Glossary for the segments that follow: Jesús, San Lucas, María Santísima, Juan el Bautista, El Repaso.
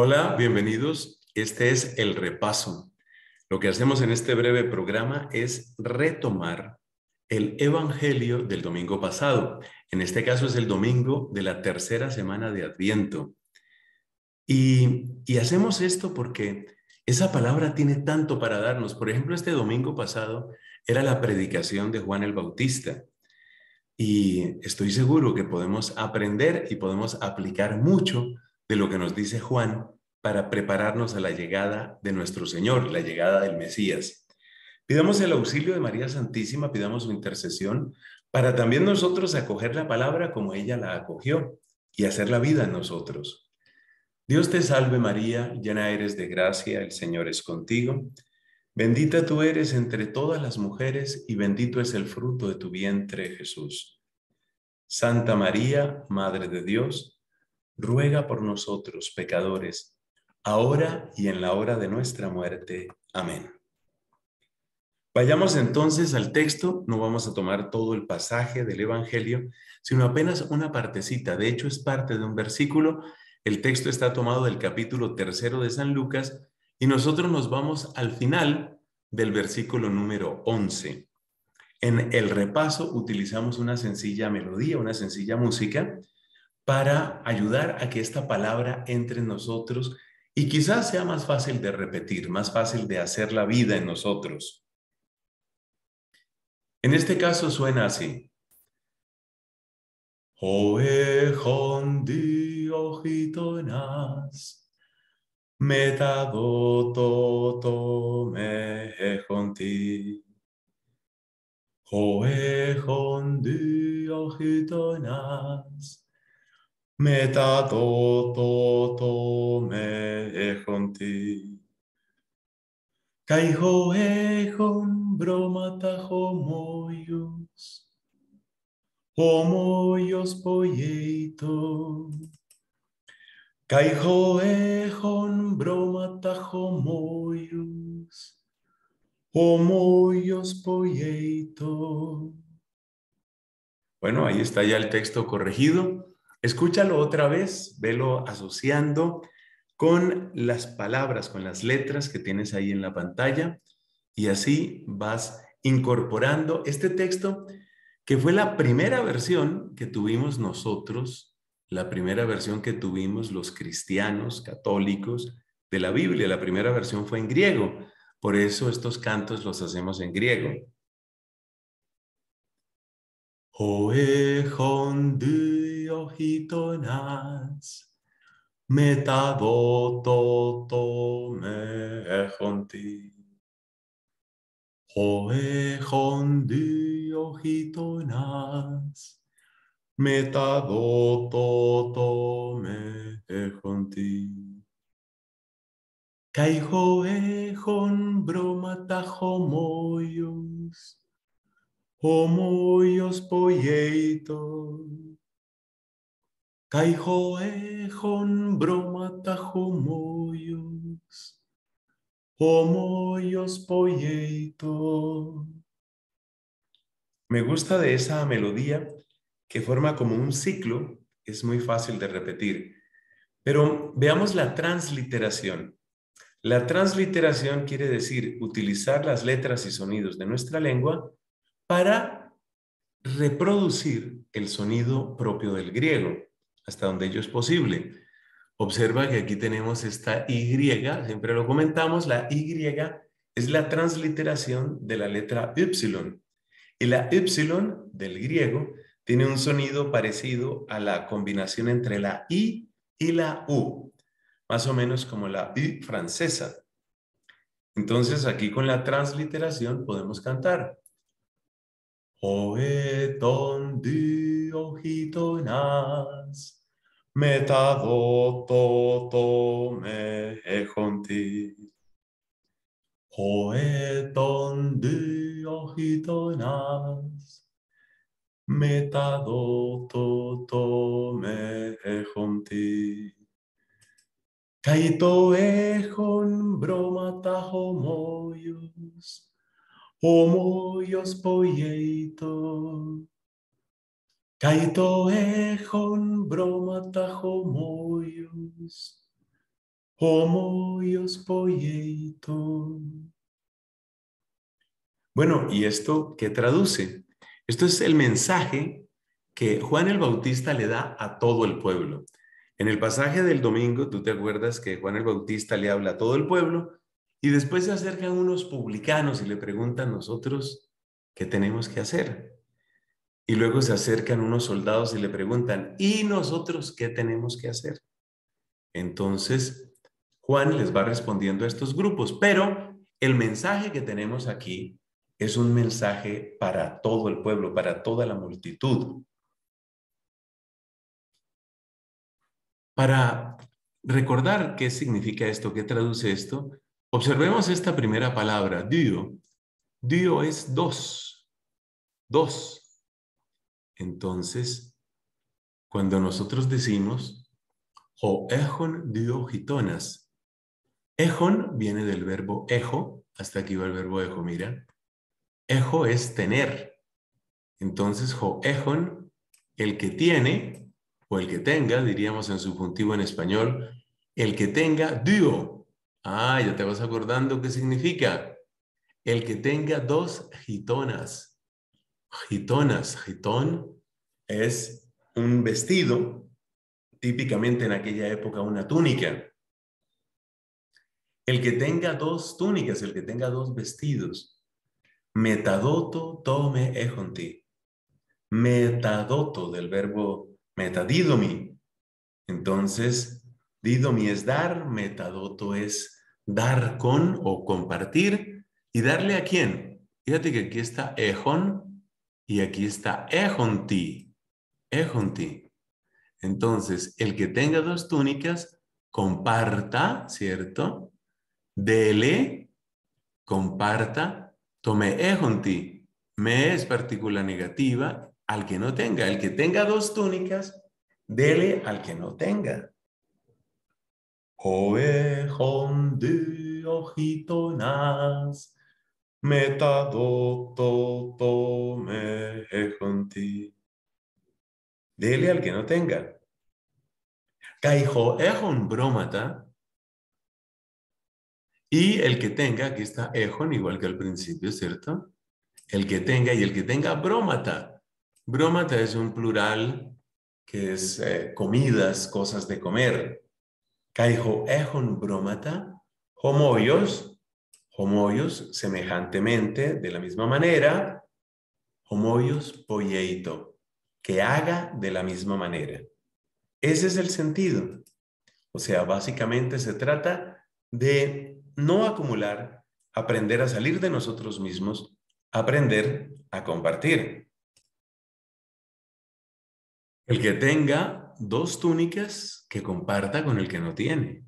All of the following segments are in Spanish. Hola, bienvenidos. Este es el repaso. Lo que hacemos en este breve programa es retomar el Evangelio del domingo pasado. En este caso es el domingo de la tercera semana de Adviento. Y hacemos esto porque esa palabra tiene tanto para darnos. Por ejemplo, este domingo pasado era la predicación de Juan el Bautista. Y estoy seguro que podemos aprender y podemos aplicar mucho de lo que nos dice Juan para prepararnos a la llegada de nuestro Señor, la llegada del Mesías. Pidamos el auxilio de María Santísima, pidamos su intercesión para también nosotros acoger la palabra como ella la acogió y hacer la vida en nosotros. Dios te salve María, llena eres de gracia, el Señor es contigo. Bendita tú eres entre todas las mujeres y bendito es el fruto de tu vientre, Jesús. Santa María, Madre de Dios, ruega por nosotros, pecadores, ahora y en la hora de nuestra muerte. Amén. Vayamos entonces al texto. No vamos a tomar todo el pasaje del Evangelio, sino apenas una partecita. De hecho, es parte de un versículo. El texto está tomado del capítulo 3 de San Lucas y nosotros nos vamos al final del versículo número 11. En el repaso utilizamos una sencilla melodía, una sencilla música, para ayudar a que esta palabra entre en nosotros y quizás sea más fácil de repetir, más fácil de hacer la vida en nosotros. En este caso suena así. Oejondi ojitonas, metadoto tome ejonti. Oejondi ojitonas. Metadoto me ejonti. Caijo ejon bromatajo moyos. Homoyos polleito. Caijo ejon bromatajo moyos. Homoyos polleito. Bueno, ahí está ya el texto corregido. Escúchalo otra vez, velo asociando con las palabras, con las letras que tienes ahí en la pantalla y así vas incorporando este texto que fue la primera versión que tuvimos nosotros, la primera versión que tuvimos los cristianos católicos de la Biblia. La primera versión fue en griego, por eso estos cantos los hacemos en griego. Oejondi ojitonas, metadoto me ejonti. Oejondi ojitonas, metadoto me ejonti. Caijo ejon bromatajo moyos. Homoyos polleito, caijo ejon bromatajo moyos, homoyos polleito. Me gusta de esa melodía que forma como un ciclo, es muy fácil de repetir, pero veamos la transliteración. La transliteración quiere decir utilizar las letras y sonidos de nuestra lengua para reproducir el sonido propio del griego, hasta donde ello es posible. Observa que aquí tenemos esta Y, siempre lo comentamos, la Y es la transliteración de la letra Y, y la Y del griego tiene un sonido parecido a la combinación entre la I y la U, más o menos como la Y francesa. Entonces aquí con la transliteración podemos cantar. Oetondi ojitonas, metadoto me ejonti. Oetondi ojitonas, metadoto me ejonti. Kaito ejon bromatajo moyos. Homoyos polleito, caito ejon bromatajo moyos, Homoios poieto. Bueno, ¿y esto qué traduce? Esto es el mensaje que Juan el Bautista le da a todo el pueblo. En el pasaje del domingo, tú te acuerdas que Juan el Bautista le habla a todo el pueblo y después se acercan unos publicanos y le preguntan: nosotros, ¿qué tenemos que hacer? Y luego se acercan unos soldados y le preguntan: ¿y nosotros qué tenemos que hacer? Entonces, Juan les va respondiendo a estos grupos, pero el mensaje que tenemos aquí es un mensaje para todo el pueblo, para toda la multitud. Para recordar qué significa esto, qué traduce esto, observemos esta primera palabra, dio. Dio es dos. Dos. Entonces, cuando nosotros decimos o ejon dio gitonas, ejon viene del verbo ejo, hasta aquí va el verbo ejo, mira. Ejo es tener. Entonces, joejon, el que tiene, o el que tenga, diríamos en subjuntivo en español, el que tenga, dio. Ah, ya te vas acordando qué significa. El que tenga dos gitonas. Gitonas, gitón, es un vestido, típicamente en aquella época una túnica. El que tenga dos túnicas, el que tenga dos vestidos. Metadoto tome ejonti. Metadoto del verbo metadidomi. Entonces, didomi es dar, metadoto es dar con o compartir. ¿Y darle a quién? Fíjate que aquí está ejon y aquí está ejonti. Ejonti. Entonces, el que tenga dos túnicas, comparta, ¿cierto? Dele, comparta. Tome ejonti, me es partícula negativa al que no tenga. El que tenga dos túnicas, dele al que no tenga. Oejon de ojitonas, metadoto tome ejonti. Dele al que no tenga. Caijo ejon bromata. Y el que tenga, aquí está ejon, igual que al principio, ¿cierto? El que tenga y el que tenga brómata. Brómata es un plural que es comidas, cosas de comer. Caijo ejon brómata, homoios, homoios, semejantemente, de la misma manera, homoios poieito, que haga de la misma manera. Ese es el sentido. O sea, básicamente se trata de no acumular, aprender a salir de nosotros mismos, aprender a compartir. El que tenga dos túnicas, que comparta con el que no tiene.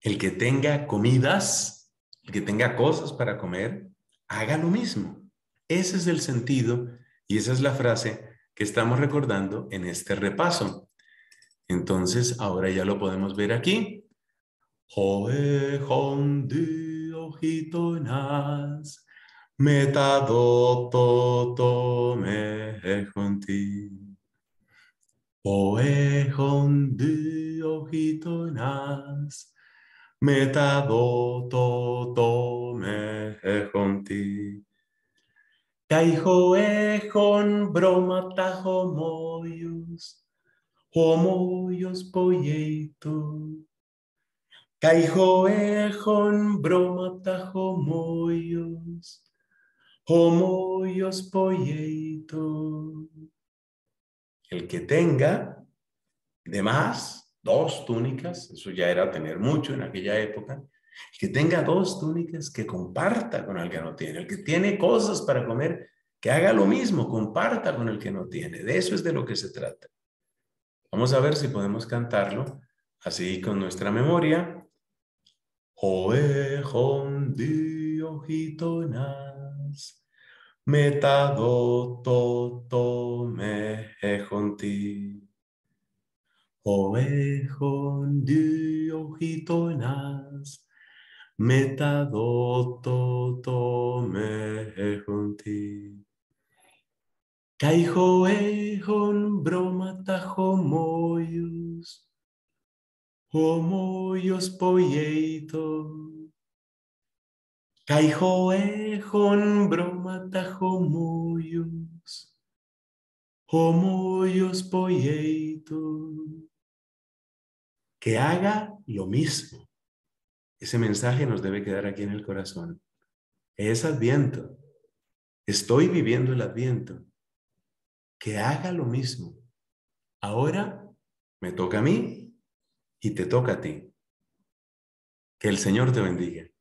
El que tenga comidas, el que tenga cosas para comer, haga lo mismo. Ese es el sentido y esa es la frase que estamos recordando en este repaso. Entonces, ahora ya lo podemos ver aquí. Joejon de ojitonas, metadoto tome ejonti. Joejon de ojitonas, metadoto tome ejonti. Kai joejon bromata homoios, homoios poieito. Caijo ejon bromata homoios, homoios poieito. El que tenga de más dos túnicas, eso ya era tener mucho en aquella época, el que tenga dos túnicas que comparta con el que no tiene, el que tiene cosas para comer que haga lo mismo, comparta con el que no tiene, de eso es de lo que se trata. Vamos a ver si podemos cantarlo así con nuestra memoria. Joejon de ojitonas, metadoto tome ejonti. Joejon de ojitonas, metadoto tome ejonti. Kai joejon bromata homoios, Ομοίως ποιείτο, καηχό έχων βρώματα χομοίως, ομοίως ποιείτο. Que haga lo mismo. Ese mensaje nos debe quedar aquí en el corazón. Es Adviento. Estoy viviendo el Adviento. Que haga lo mismo. Ahora me toca a mí y te toca a ti. Que el Señor te bendiga.